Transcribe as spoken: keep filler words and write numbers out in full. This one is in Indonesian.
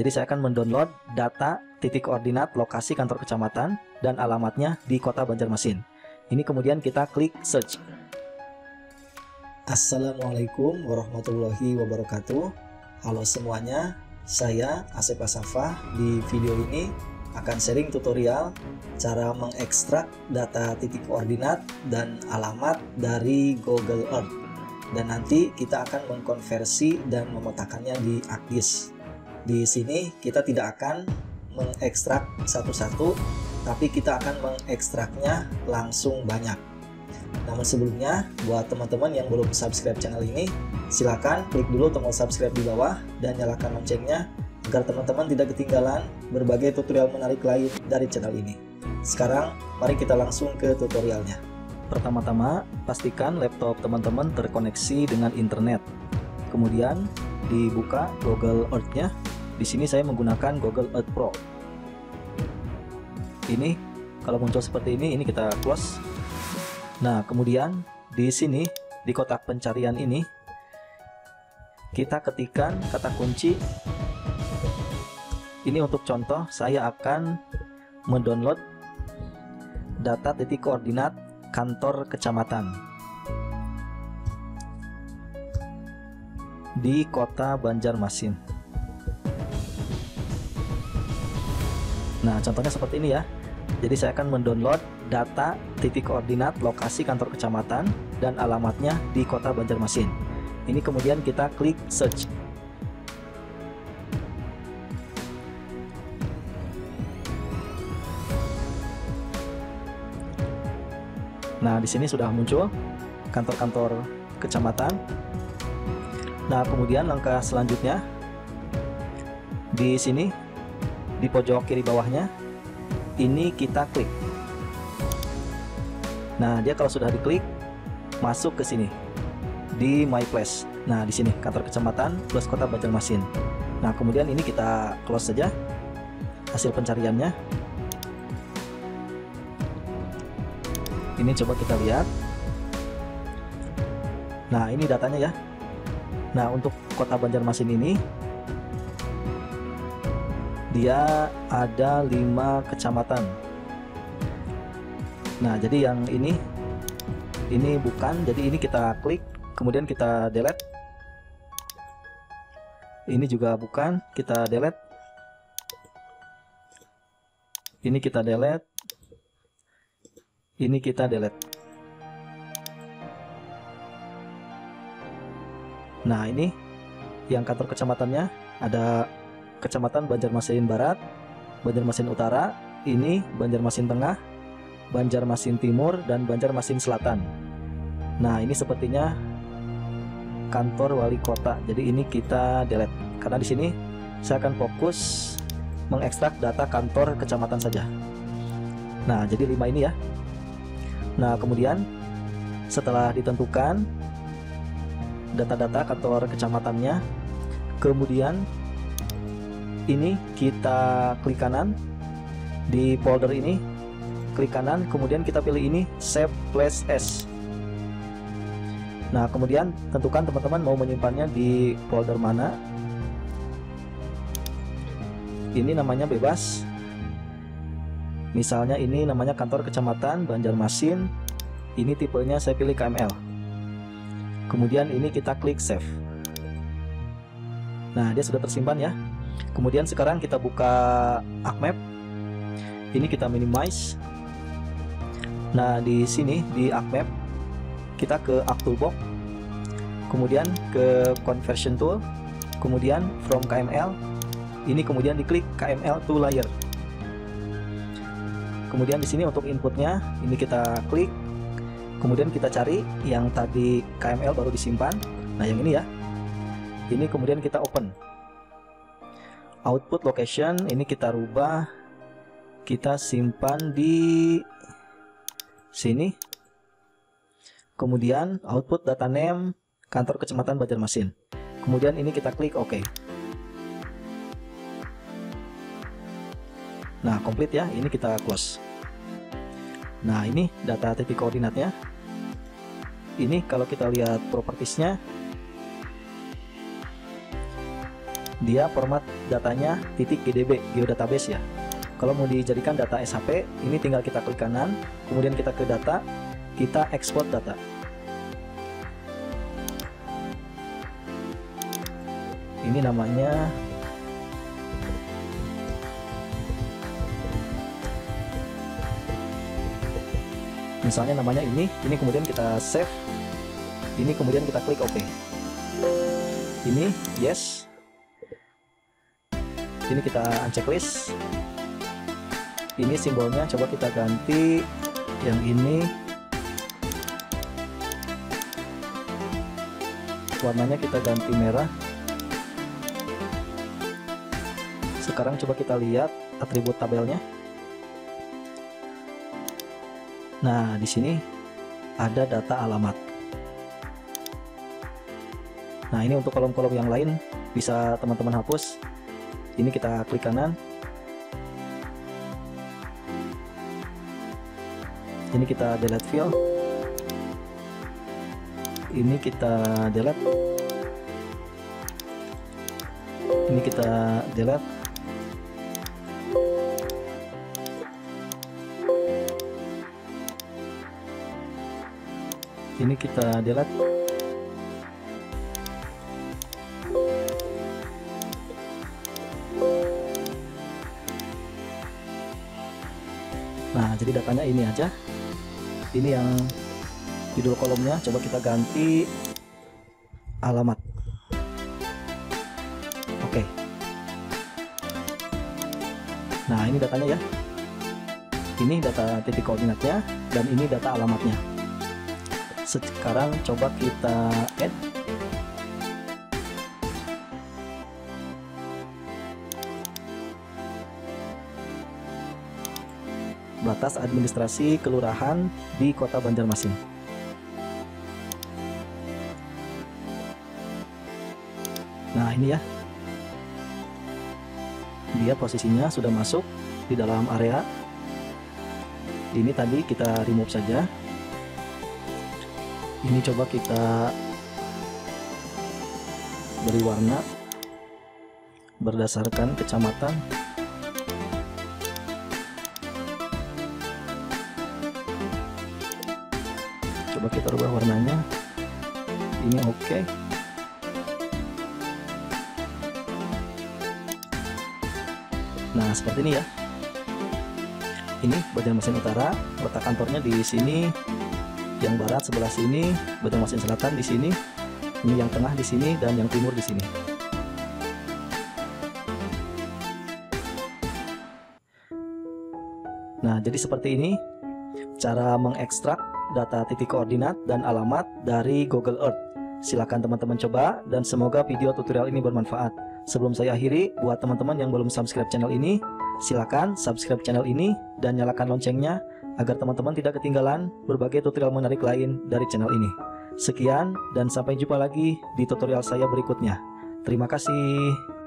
Jadi saya akan mendownload data titik koordinat lokasi kantor kecamatan dan alamatnya di kota Banjarmasin. Ini kemudian kita klik search. Assalamualaikum warahmatullahi wabarakatuh. Halo semuanya, saya Asep Assafah. Di video ini akan sharing tutorial cara mengekstrak data titik koordinat dan alamat dari Google Earth, dan nanti kita akan mengkonversi dan memetakannya di ArcGIS. Di sini kita tidak akan mengekstrak satu-satu, tapi kita akan mengekstraknya langsung banyak. Namun sebelumnya, buat teman-teman yang belum subscribe channel ini, silakan klik dulu tombol subscribe di bawah dan nyalakan loncengnya agar teman-teman tidak ketinggalan berbagai tutorial menarik lain dari channel ini. Sekarang, mari kita langsung ke tutorialnya. Pertama-tama, pastikan laptop teman-teman terkoneksi dengan internet. Kemudian, dibuka Google Earth-nya. Di sini saya menggunakan Google Earth Pro. Ini, kalau muncul seperti ini, ini kita close. Nah, kemudian di sini, di kotak pencarian ini, kita ketikkan kata kunci. Ini untuk contoh, saya akan mendownload data titik koordinat kantor kecamatan di kota Banjarmasin. Nah, contohnya seperti ini ya. Jadi saya akan mendownload data titik koordinat lokasi kantor kecamatan dan alamatnya di kota Banjarmasin. Ini kemudian kita klik search. Nah, di sini sudah muncul kantor-kantor kecamatan. Nah, kemudian langkah selanjutnya di sini di pojok kiri bawahnya ini kita klik. Nah, dia kalau sudah diklik masuk ke sini di My Place. Nah, di sini kantor kecamatan plus kota Banjarmasin. Nah, kemudian ini kita close saja hasil pencariannya. Ini coba kita lihat. Nah, ini datanya ya. Nah, untuk kota Banjarmasin ini dia ada lima kecamatan. Nah, jadi yang ini ini bukan, jadi ini kita klik, kemudian kita delete. Ini juga bukan, kita delete. Ini kita delete. Ini kita delete. Nah, ini yang kantor kecamatannya ada Kecamatan Banjarmasin Barat, Banjarmasin Utara, ini Banjarmasin Tengah, Banjarmasin Timur, dan Banjarmasin Selatan. Nah, ini sepertinya kantor wali kota. Jadi ini kita delete karena di sini saya akan fokus mengekstrak data kantor kecamatan saja. Nah, jadi lima ini ya. Nah, kemudian setelah ditentukan data-data kantor kecamatannya, kemudian ini kita klik kanan di folder ini, klik kanan, kemudian kita pilih ini Save Place As. Nah, kemudian tentukan teman-teman mau menyimpannya di folder mana. Ini namanya bebas. Misalnya ini namanya kantor kecamatan Banjarmasin. Ini tipenya saya pilih K M L. Kemudian ini kita klik Save. Nah, dia sudah tersimpan ya. Kemudian sekarang kita buka ArcMap. Ini kita minimize. Nah, di sini di ArcMap kita ke ArcToolbox, kemudian ke Conversion Tool, kemudian From K M L. Ini kemudian diklik K M L to Layer. Kemudian di sini untuk inputnya ini kita klik. Kemudian kita cari yang tadi K M L baru disimpan. Nah, yang ini ya. Ini kemudian kita open. Output location ini kita rubah, kita simpan di sini. Kemudian output data name kantor kecamatan Banjarmasin. Kemudian ini kita klik OK. Nah, komplit ya. Ini kita close. Nah, ini data titik koordinatnya. Ini kalau kita lihat propertiesnya, dia format datanya .gdb, geodatabase ya. Kalau mau dijadikan data S H P, ini tinggal kita klik kanan, kemudian kita ke data, kita export data. Ini namanya misalnya namanya ini, ini kemudian kita save, ini kemudian kita klik OK. Ini yes. Ini kita unchecklist. Ini simbolnya coba kita ganti yang ini. Warnanya kita ganti merah. Sekarang coba kita lihat atribut tabelnya. Nah, di sini ada data alamat. Nah, ini untuk kolom-kolom yang lain bisa teman-teman hapus. Ini kita klik kanan. Ini kita delete field. Ini kita delete. Ini kita delete. Ini kita delete. Nah, jadi datanya ini aja. Ini yang judul kolomnya, coba kita ganti alamat. Oke. Nah, ini datanya ya. Ini data titik koordinatnya dan ini data alamatnya. Sekarang coba kita add. Batas administrasi kelurahan di Kota Banjarmasin. Nah, ini ya. Dia posisinya sudah masuk di dalam area. Ini tadi kita remove saja. Ini coba kita beri warna berdasarkan kecamatan. Coba kita rubah warnanya. Ini oke. Okay. Nah, seperti ini ya. Ini Banjarmasin Utara, letak kantornya di sini. Yang barat sebelah sini, Banjarmasin Selatan di sini. Ini yang tengah di sini dan yang timur di sini. Nah, jadi seperti ini cara mengekstrak data titik koordinat dan alamat dari Google Earth. Silakan teman-teman coba dan semoga video tutorial ini bermanfaat. Sebelum saya akhiri, buat teman-teman yang belum subscribe channel ini, silakan subscribe channel ini dan nyalakan loncengnya agar teman-teman tidak ketinggalan berbagai tutorial menarik lain dari channel ini. Sekian dan sampai jumpa lagi di tutorial saya berikutnya. Terima kasih.